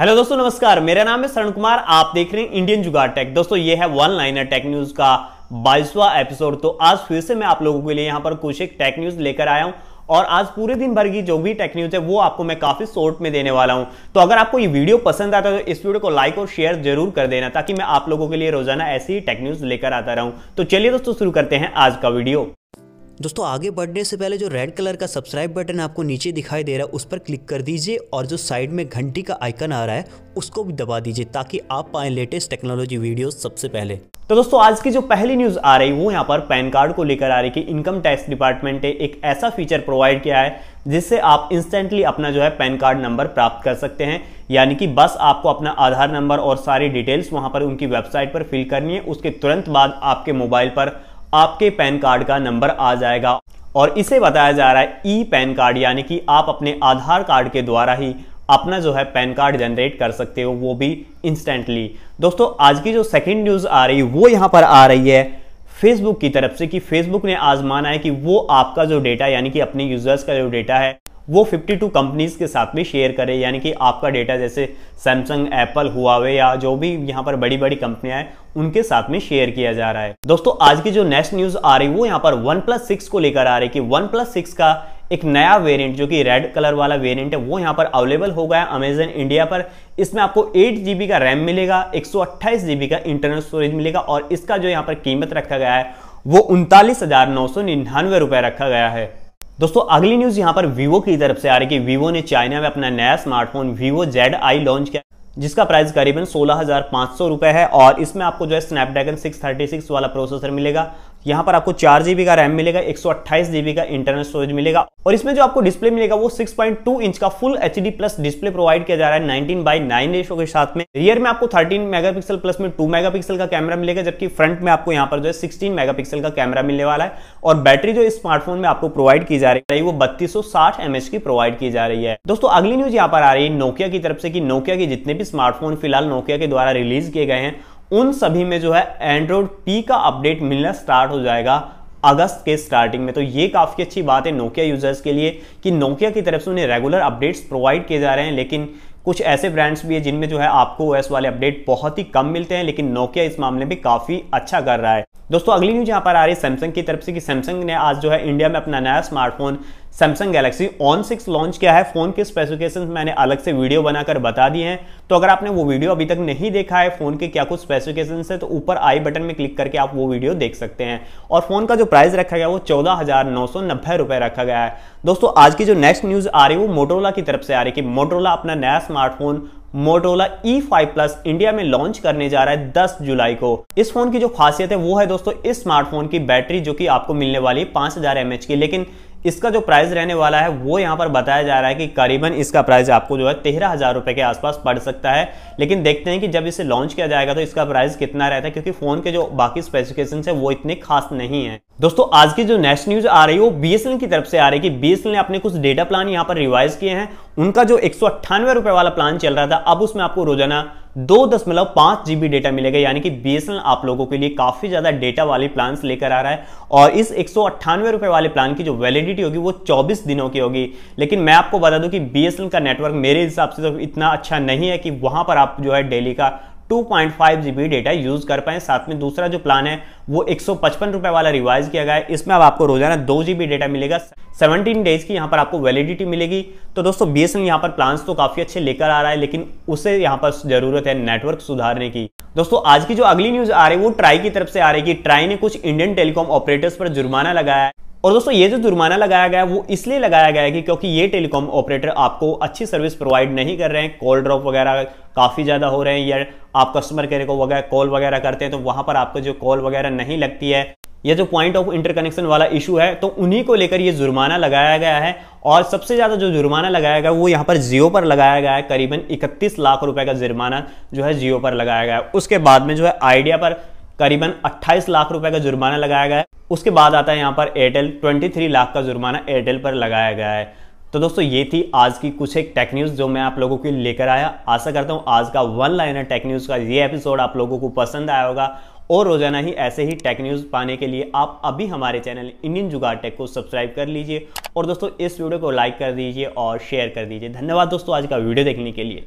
Hello दोस्तों नमस्कार, मेरा नाम है शरण कुमार। आप देख रहे हैं इंडियन जुगाड़ टेक। दोस्तों ये है वन लाइनर टेक न्यूज का 22वां एपिसोड। तो आज फिर से मैं आप लोगों के लिए यहां पर कुछ एक टेक न्यूज लेकर आया हूं और आज पूरे दिन भर की जो भी टेक न्यूज है वो आपको मैं काफी शॉर्ट में देने वाला हूं। तो अगर आपको ये वीडियो पसंद आता है तो इस वीडियो को लाइक और शेयर जरूर कर देना ताकि मैं आप लोगों के लिए रोजाना ऐसी ही टेक न्यूज लेकर आता रहूं। तो चलिए दोस्तों शुरू करते हैं आज का वीडियो। दोस्तों आगे बढ़ने से पहले जो रेड कलर का सब्सक्राइब बटन आपको नीचे दिखाई दे रहा है उस पर क्लिक कर दीजिए और जो साइड में घंटी का आइकन आ रहा है उसको भी दबा दीजिए ताकि आप पाएं लेटेस्ट टेक्नोलॉजी वीडियोस सबसे पहले। तो दोस्तों आज की जो पहली न्यूज आ रही है वो यहाँ पर पैन कार्ड को लेकर आ रही है कि इनकम टैक्स डिपार्टमेंट ने एक ऐसा फीचर प्रोवाइड किया है जिससे आप इंस्टेंटली अपना जो है पैन कार्ड नंबर प्राप्त कर सकते हैं। यानी कि बस आपको अपना आधार नंबर और सारी डिटेल्स वहां पर उनकी वेबसाइट पर फिल करनी है, उसके तुरंत बाद आपके मोबाइल पर आपके पैन कार्ड का नंबर आ जाएगा और इसे बताया जा रहा है ई पैन कार्ड। यानी कि आप अपने आधार कार्ड के द्वारा ही अपना जो है पैन कार्ड जनरेट कर सकते हो, वो भी इंस्टेंटली। दोस्तों आज की जो सेकंड न्यूज आ रही है वो यहाँ पर आ रही है फेसबुक की तरफ से कि फेसबुक ने आज माना है कि वो आपका जो डेटा यानी कि अपने यूजर्स का जो डेटा है वो 52 कंपनीज के साथ में शेयर करें। यानी कि आपका डेटा जैसे सैमसंग, एपल, हुआवे या जो भी यहाँ पर बड़ी बड़ी कंपनियां हैं उनके साथ में शेयर किया जा रहा है। दोस्तों आज की जो नेक्स्ट न्यूज आ रही है वो यहाँ पर वन प्लस 6 को लेकर आ रही है कि वन प्लस 6 का एक नया वेरिएंट जो कि रेड कलर वाला वेरिएंट है वो यहाँ पर अवेलेबल हो गया अमेजन इंडिया पर। इसमें आपको 8 GB का रैम मिलेगा, 128 GB का इंटरनल स्टोरेज मिलेगा और इसका जो यहाँ पर कीमत रखा गया है वो 39,999 रुपये रखा गया है। दोस्तों अगली न्यूज यहाँ पर वीवो की तरफ से आ रही है कि वीवो ने चाइना में अपना नया स्मार्टफोन वीवो ZI लॉन्च किया जिसका प्राइस करीबन 16,500 रुपये है और इसमें आपको जो है स्नैपड्रैगन 636 वाला प्रोसेसर मिलेगा। यहाँ पर आपको 4 GB का रैम मिलेगा, 128 GB का इंटरनल स्टोरेज मिलेगा और इसमें जो आपको डिस्प्ले मिलेगा वो 6.2 इंच का full HD plus display provide किया जा रहा है 19:9 रेशो के साथ में। रियर में आपको 13 मेगापिक्सल प्लस में 2 मेगापिक्सल का कैमरा मिलेगा जबकि फ्रंट में आपको यहाँ पर जो है 16 मेगापिक्सल का कैमरा मिलने वाला है और बैटरी जो इस स्मार्टफोन में आपको प्रोवाइड की जा रही है वो 3260 mAh की प्रोवाइड की जा रही है। दोस्तों अगली न्यूज यहाँ पर आ रही है नोकिया की तरफ से कि नोकिया के जितने भी स्मार्टफोन फिलहाल नोकिया के द्वारा रिलीज किए गए हैं उन सभी में जो है एंड्रॉयड पी का अपडेट मिलना स्टार्ट हो जाएगा अगस्त के स्टार्टिंग में। तो ये काफी अच्छी बात है नोकिया यूजर्स के लिए कि नोकिया की तरफ से उन्हें रेगुलर अपडेट्स प्रोवाइड किए जा रहे हैं। लेकिन कुछ ऐसे ब्रांड्स भी है जिनमें जो है आपको OS वाले अपडेट बहुत ही कम मिलते हैं, लेकिन नोकिया इस मामले में काफी अच्छा कर रहा है। दोस्तों अगली न्यूज यहाँ पर आ रही है सैमसंग की तरफ से कि सैमसंग ने आज जो है इंडिया में अपना नया smartphone Samsung Galaxy On 6 launch किया है। फोन के स्पेसिफिकेशंस मैंने अलग से वीडियो बनाकर बता दिए हैं, तो अगर आपने वो वीडियो अभी तक नहीं देखा है फोन के क्या कुछ स्पेसिफिकेशंस है तो ऊपर आई बटन में क्लिक करके आप वो वीडियो देख सकते हैं। और फोन का जो प्राइस रखा गया वो 14,990 रुपये रखा गया है। दोस्तों आज की जो नेक्स्ट न्यूज आ रही है वो मोटोरोला की तरफ से आ रही है कि मोटोरोला अपना नया smartphone Motorola E5 plus India में लॉन्च करने जा रहा है 10 जुलाई को। इस फोन की जो खासियत है वो है दोस्तों इस स्मार्टफोन की बैटरी जो कि आपको मिलने वाली है 5000 mAh की, लेकिन इसका जो प्राइस रहने वाला है वो यहाँ पर बताया जा रहा है कि करीबन इसका प्राइस आपको जो है 13,000 रुपये के आसपास पड़ सकता है। लेकिन देखते हैं कि जब इसे लॉन्च किया जाएगा तो इसका प्राइस कितना रहता है क्योंकि फोन के जो बाकी स्पेसिफिकेशंस है वो इतने खास नहीं है। दोस्तों आज की जो नेक्स्ट न्यूज आ रही है वो BSNL की तरफ से आ रही है कि BSNL ने अपने कुछ डेटा प्लान यहाँ पर रिवाइज किए हैं। उनका जो 198 रुपये वाला प्लान चल रहा था अब उसमें आपको रोजाना 2.5 GB डेटा मिलेगा। यानी कि BSNL आप लोगों के लिए काफी ज्यादा डेटा वाले प्लान्स लेकर आ रहा है और इस 198 रुपये वाले प्लान की जो वैलिडिटी होगी वो 24 दिनों की होगी। लेकिन मैं आपको बता दूं कि BSNL का नेटवर्क मेरे हिसाब से तो इतना अच्छा नहीं है कि वहां पर आप जो है डेली का 2.5 GB डेटा यूज कर पाए। साथ में दूसरा जो प्लान है वो 155 रुपये वाला रिवाइज किया गया है, इसमें अब आपको रोजाना 2 GB डेटा मिलेगा, 17 डेज की यहाँ पर आपको वैलिडिटी मिलेगी। तो दोस्तों BSNL यहाँ पर प्लान्स तो काफी अच्छे लेकर आ रहा है लेकिन उसे यहाँ पर जरूरत है नेटवर्क सुधारने की। दोस्तों आज की जो अगली न्यूज आ रही है वो ट्राई की तरफ से आ रही है कि ट्राई ने कुछ इंडियन टेलीकॉम ऑपरेटर्स पर जुर्माना लगाया है। और दोस्तों ये जो जुर्माना लगाया गया है वो इसलिए लगाया गया है कि क्योंकि ये टेलीकॉम ऑपरेटर आपको अच्छी सर्विस प्रोवाइड नहीं कर रहे हैं, कॉल ड्रॉप वगैरह काफ़ी ज़्यादा हो रहे हैं या आप कस्टमर केयर को वगैरह कॉल वगैरह करते हैं तो वहाँ पर आपको जो कॉल वगैरह नहीं लगती है या जो पॉइंट ऑफ इंटरकनेक्शन वाला इशू है तो उन्हीं को लेकर ये जुर्माना लगाया गया है। और सबसे ज़्यादा जो जुर्माना लगाया गया वो यहाँ पर जियो पर लगाया गया है, करीबन 31 लाख रुपये का जुर्माना जो है जियो पर लगाया गया है। उसके बाद में जो है आइडिया पर करीबन 28 लाख रुपए का जुर्माना लगाया गया है। उसके बाद आता है यहाँ पर एयरटेल, 23 लाख का जुर्माना एयरटेल पर लगाया गया है। तो दोस्तों ये थी आज की कुछ एक टेक न्यूज़ जो मैं आप लोगों के लिए लेकर आया। आशा करता हूँ आज का वन लाइनर टेक न्यूज़ का ये एपिसोड आप लोगों को पसंद आया होगा और रोजाना ही ऐसे ही टेक न्यूज़ पाने के लिए आप अभी हमारे चैनल इंडियन जुगाड़ टेक को सब्सक्राइब कर लीजिए और दोस्तों इस वीडियो को लाइक कर दीजिए और शेयर कर दीजिए। धन्यवाद दोस्तों आज का वीडियो देखने के लिए।